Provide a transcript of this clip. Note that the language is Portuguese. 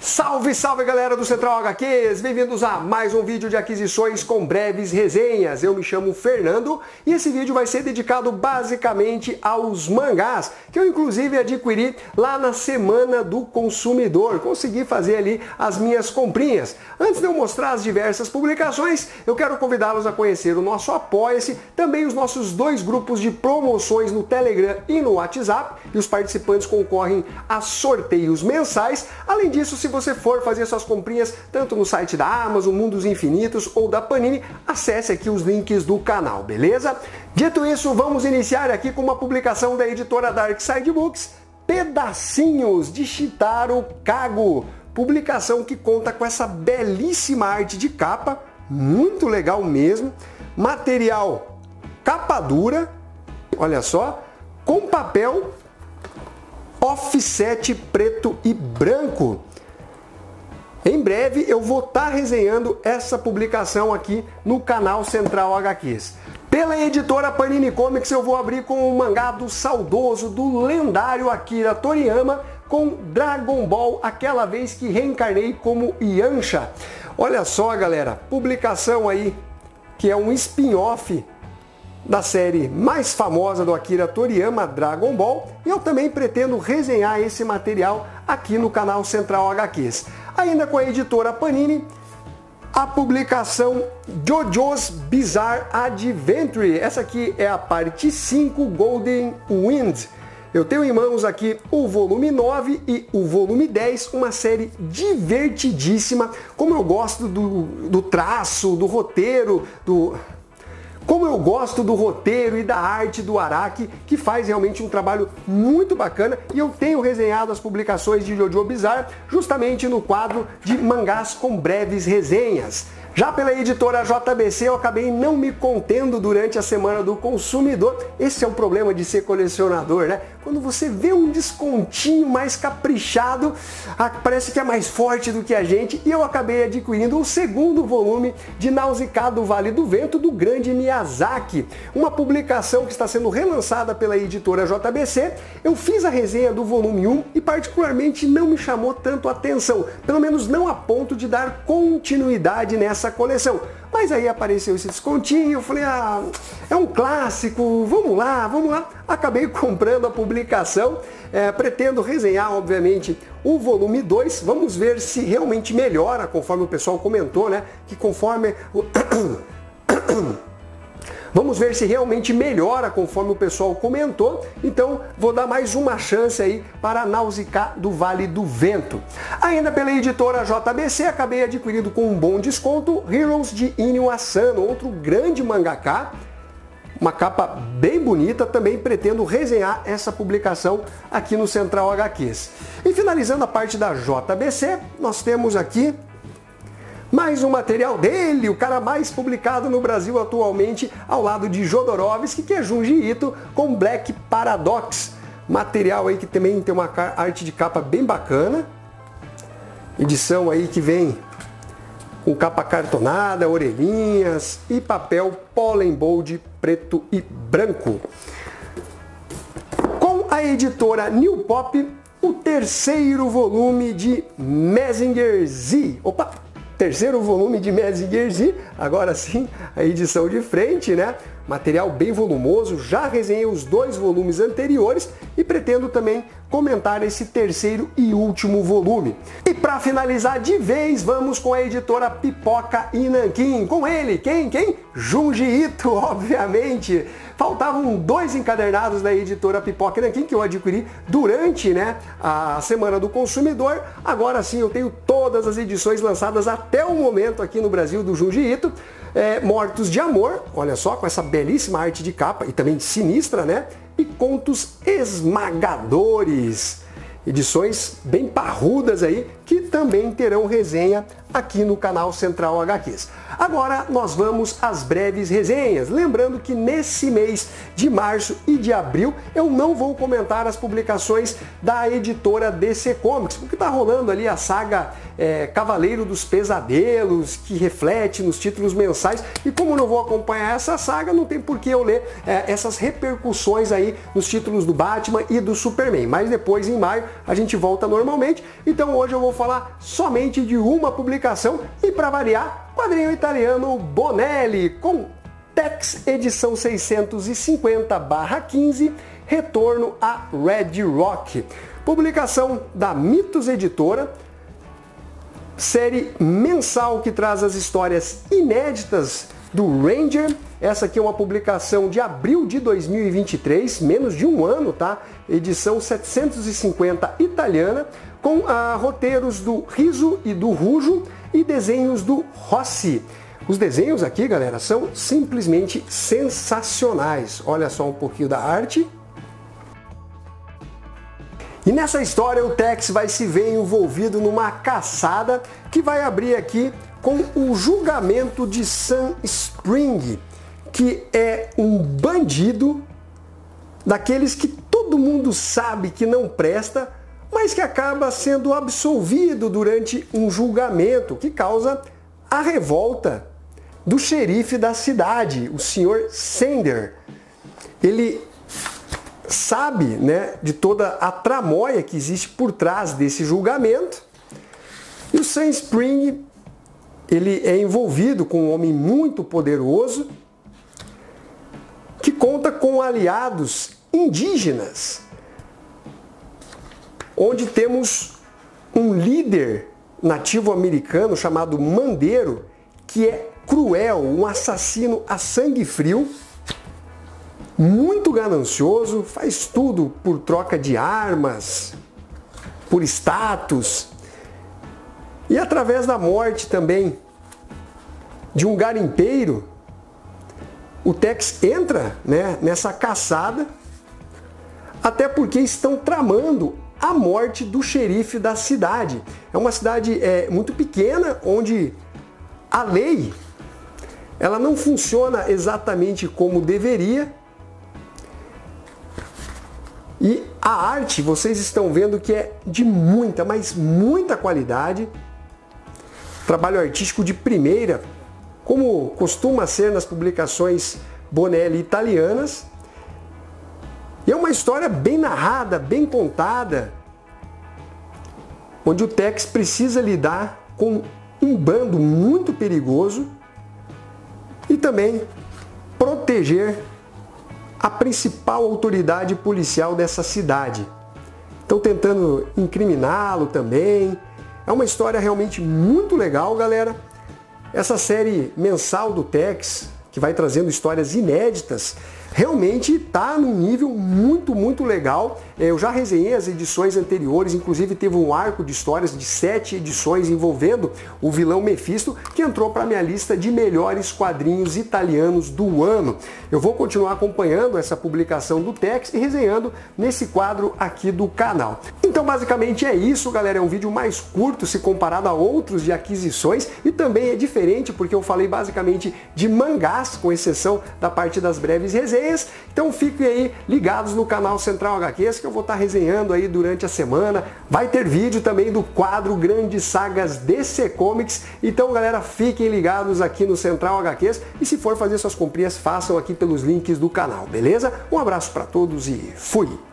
Salve, salve galera do Central HQs! Bem-vindos a mais um vídeo de aquisições com breves resenhas. Eu me chamo Fernando e esse vídeo vai ser dedicado basicamente aos mangás, que eu inclusive adquiri lá na Semana do Consumidor. Consegui fazer ali as minhas comprinhas. Antes de eu mostrar as diversas publicações, eu quero convidá-los a conhecer o nosso Apoia-se, também os nossos dois grupos de promoções no Telegram e no WhatsApp, e os participantes concorrem a sorteios mensais. Além disso, se você for fazer suas comprinhas tanto no site da Amazon, Mundos Infinitos ou da Panini, acesse aqui os links do canal, beleza? Dito isso, vamos iniciar aqui com uma publicação da editora Dark Side Books, Pedacinhos, de Chitaro Kago. Publicação que conta com essa belíssima arte de capa, muito legal mesmo, material capa dura, olha só, com papel offset preto e branco. Em breve eu vou estar resenhando essa publicação aqui no canal Central HQs. Pela editora Panini Comics eu vou abrir com o mangá do saudoso, do lendário Akira Toriyama, com Dragon Ball, aquela vez que reencarnei como Yansha. Olha só galera, publicação aí que é um spin-off da série mais famosa do Akira Toriyama, Dragon Ball, e eu também pretendo resenhar esse material aqui no canal Central HQs. Ainda com a editora Panini, a publicação JoJo's Bizarre Adventure. Essa aqui é a parte 5, Golden Wind. Eu tenho em mãos aqui o volume 9 e o volume 10, uma série divertidíssima. Como eu gosto do traço, do roteiro, Como eu gosto do roteiro e da arte do Araki, que faz realmente um trabalho muito bacana, e eu tenho resenhado as publicações de Jojo Bizarre justamente no quadro de mangás com breves resenhas. Já pela editora JBC eu acabei não me contendo durante a Semana do Consumidor. Esse é o problema de ser colecionador, né? Quando você vê um descontinho mais caprichado, parece que é mais forte do que a gente, e eu acabei adquirindo o segundo volume de Nausicaä do Vale do Vento, do grande Miyazaki. Uma publicação que está sendo relançada pela editora JBC. Eu fiz a resenha do volume 1 e particularmente não me chamou tanto a atenção, pelo menos não a ponto de dar continuidade nessa coleção, mas aí apareceu esse descontinho, eu falei, ah, é um clássico, vamos lá, acabei comprando a publicação, pretendo resenhar, obviamente, o volume 2, vamos ver se realmente melhora, conforme o pessoal comentou, né, que conforme... Vamos ver se realmente melhora, conforme o pessoal comentou. Então, vou dar mais uma chance aí para Nausicaä do Vale do Vento. Ainda pela editora JBC, acabei adquirindo com um bom desconto Heroes, de Inio Asano, outro grande mangaka. Uma capa bem bonita, também pretendo resenhar essa publicação aqui no Central HQs. E finalizando a parte da JBC, nós temos aqui mais um material dele, o cara mais publicado no Brasil atualmente, ao lado de Jodorowsky, que é Junji Ito, com Black Paradox. Material aí que também tem uma arte de capa bem bacana. Edição aí que vem com capa cartonada, orelhinhas e papel pollen bold preto e branco. Com a editora New Pop, o terceiro volume de Mazinger Z. Opa! Terceiro volume de Mazinger Z, agora sim, a edição de frente, né? Material bem volumoso, já resenhei os dois volumes anteriores e pretendo também comentar esse terceiro e último volume. E para finalizar de vez, vamos com a editora Pipoca e Nanquim. Com ele, quem? Junji Ito, obviamente. Faltavam dois encadernados da editora Pipoca e Nanquim, que eu adquiri durante a Semana do Consumidor. Agora sim, eu tenho todas as edições lançadas até o momento aqui no Brasil do Junji Ito. Mortos de Amor, olha só, com essa belíssima arte de capa e também sinistra, né? E Contos Esmagadores. Edições bem parrudas aí, que também terão resenha aqui no canal Central HQs. Agora nós vamos às breves resenhas. Lembrando que nesse mês de março e de abril eu não vou comentar as publicações da editora DC Comics, porque tá rolando ali a saga Cavaleiro dos Pesadelos, que reflete nos títulos mensais, e como não vou acompanhar essa saga, não tem por que eu ler essas repercussões aí nos títulos do Batman e do Superman, mas depois em maio a gente volta normalmente. Então hoje eu vou falar somente de uma publicação e, para variar, quadrinho italiano Bonelli com Tex edição 650/15, retorno a Red Rock, publicação da Mitos Editora, série mensal que traz as histórias inéditas do Ranger. Essa aqui é uma publicação de abril de 2023, menos de um ano, tá? Edição 750 italiana, com roteiros do Riso e do Rujo e desenhos do Rossi. Os desenhos aqui, galera, são simplesmente sensacionais. Olha só um pouquinho da arte. E nessa história o Tex vai se ver envolvido numa caçada que vai abrir aqui com o julgamento de Sam Spring, que é um bandido daqueles que todo mundo sabe que não presta, mas que acaba sendo absolvido durante um julgamento que causa a revolta do xerife da cidade, o senhor Sander. Ele sabe, né, de toda a tramóia que existe por trás desse julgamento, e o Sam Spring, ele é envolvido com um homem muito poderoso que conta com aliados indígenas, onde temos um líder nativo americano chamado Mandeiro, que é cruel, um assassino a sangue frio, muito ganancioso, faz tudo por troca de armas, por status, e através da morte também de um garimpeiro, o Tex entra, né, nessa caçada, até porque estão tramando a morte do xerife da cidade. É uma cidade muito pequena, onde a lei ela não funciona exatamente como deveria. E a arte, vocês estão vendo que é de muita, mas muita qualidade. Trabalho artístico de primeira, como costuma ser nas publicações Bonelli italianas. E é uma história bem narrada, bem contada, onde o Tex precisa lidar com um bando muito perigoso e também proteger a principal autoridade policial dessa cidade. Estão tentando incriminá-lo também. É uma história realmente muito legal, galera. Essa série mensal do Tex, que vai trazendo histórias inéditas, realmente está num nível muito, muito legal. Eu já resenhei as edições anteriores, inclusive teve um arco de histórias de 7 edições envolvendo o vilão Mephisto, que entrou para a minha lista de melhores quadrinhos italianos do ano. Eu vou continuar acompanhando essa publicação do Tex e resenhando nesse quadro aqui do canal. Então basicamente é isso, galera. É um vídeo mais curto se comparado a outros de aquisições, e também é diferente porque eu falei basicamente de mangás, com exceção da parte das breves resenhas. Então fiquem aí ligados no canal Central HQs, que eu vou estar resenhando aí durante a semana. Vai ter vídeo também do quadro Grandes Sagas DC Comics. Então, galera, fiquem ligados aqui no Central HQs, e se for fazer suas comprinhas, façam aqui pelos links do canal, beleza? Um abraço para todos e fui!